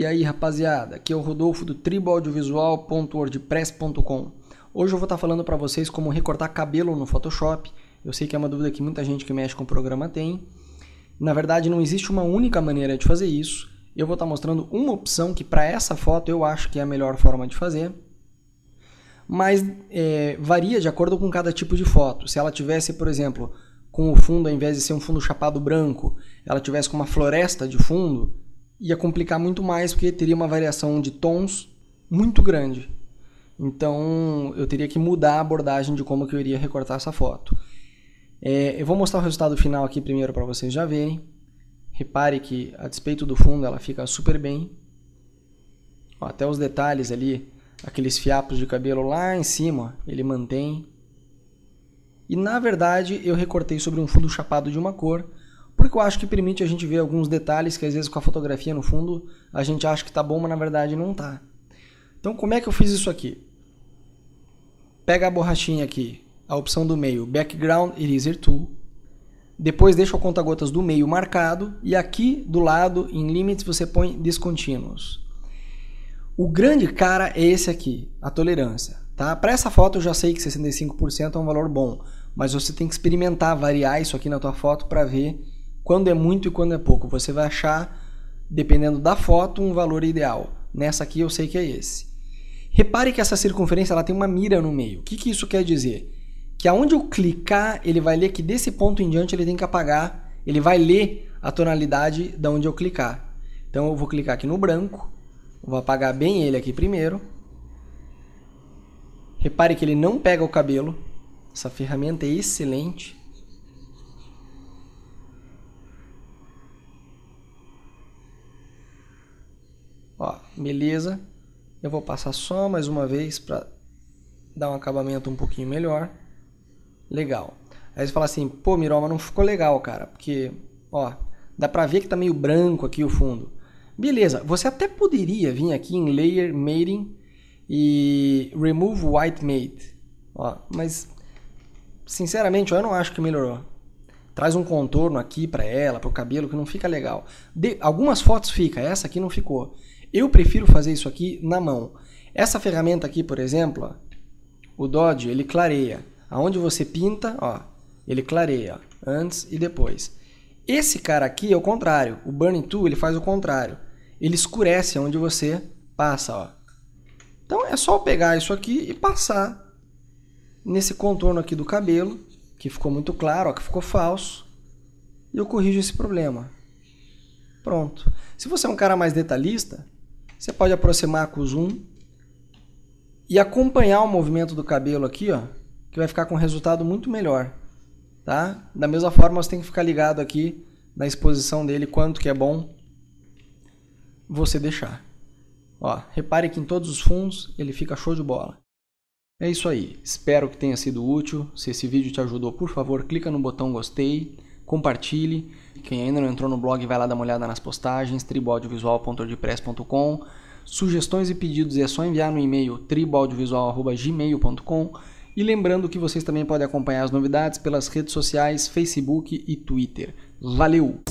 E aí, rapaziada, aqui é o Rodolfo do triboaudiovisual.wordpress.com. Hoje eu vou estar falando para vocês como recortar cabelo no Photoshop. Eu sei que é uma dúvida que muita gente que mexe com o programa tem. Na verdade, não existe uma única maneira de fazer isso. Eu vou estar mostrando uma opção que para essa foto eu acho que é a melhor forma de fazer. Mas varia de acordo com cada tipo de foto. Se ela tivesse, por exemplo, com o fundo, ao invés de ser um fundo chapado branco, ela tivesse com uma floresta de fundo, ia complicar muito mais porque teria uma variação de tons muito grande. Então eu teria que mudar a abordagem de como que eu iria recortar essa foto. Eu vou mostrar o resultado final aqui primeiro para vocês já verem. Repare que a despeito do fundo ela fica super bem. Ó, até os detalhes ali, aqueles fiapos de cabelo lá em cima, ó, ele mantém. E na verdade eu recortei sobre um fundo chapado de uma cor, porque eu acho que permite a gente ver alguns detalhes que às vezes com a fotografia no fundo a gente acha que está bom, mas na verdade não está. Então como é que eu fiz isso aqui? Pega a borrachinha aqui, a opção do meio, background eraser tool. Depois deixa o conta-gotas do meio marcado e aqui do lado em limits você põe descontínuos. O grande cara é esse aqui, a tolerância. Tá? Para essa foto eu já sei que 65% é um valor bom, mas você tem que experimentar, variar isso aqui na tua foto para ver quando é muito e quando é pouco. Você vai achar, dependendo da foto, um valor ideal. Nessa aqui eu sei que é esse. Repare que essa circunferência ela tem uma mira no meio. O que que isso quer dizer? Que aonde eu clicar, ele vai ler que desse ponto em diante ele tem que apagar. Ele vai ler a tonalidade de onde eu clicar. Então eu vou clicar aqui no branco. Vou apagar bem ele aqui primeiro. Repare que ele não pega o cabelo. Essa ferramenta é excelente. Ó, beleza, eu vou passar só mais uma vez para dar um acabamento um pouquinho melhor. Legal. Aí você fala assim, pô, Miró, mas não ficou legal, cara, porque, ó, dá pra ver que tá meio branco aqui o fundo. Beleza, você até poderia vir aqui em Layer Mating e Remove White Mate, ó, mas, sinceramente, eu não acho que melhorou. Traz um contorno aqui pra ela, pro cabelo, que não fica legal. Algumas fotos fica, essa aqui não ficou. Eu prefiro fazer isso aqui na mão. Essa ferramenta aqui, por exemplo, ó, o Dodge, ele clareia. Aonde você pinta, ó, ele clareia, ó, antes e depois. Esse cara aqui é o contrário. O Burn Tool, ele faz o contrário. Ele escurece onde você passa, ó. Então é só pegar isso aqui e passar nesse contorno aqui do cabelo, que ficou muito claro, ó, que ficou falso. E eu corrijo esse problema. Pronto. Se você é um cara mais detalhista, você pode aproximar com o zoom e acompanhar o movimento do cabelo aqui, ó, que vai ficar com um resultado muito melhor, tá? Da mesma forma, você tem que ficar ligado aqui na exposição dele, quanto que é bom você deixar. Ó, repare que em todos os fundos ele fica show de bola. É isso aí. Espero que tenha sido útil. Se esse vídeo te ajudou, por favor, clica no botão gostei. Compartilhe, quem ainda não entrou no blog vai lá dar uma olhada nas postagens, triboaudiovisual.wordpress.com, sugestões e pedidos é só enviar no e-mail triboaudiovisual@gmail.com e lembrando que vocês também podem acompanhar as novidades pelas redes sociais, Facebook e Twitter. Valeu!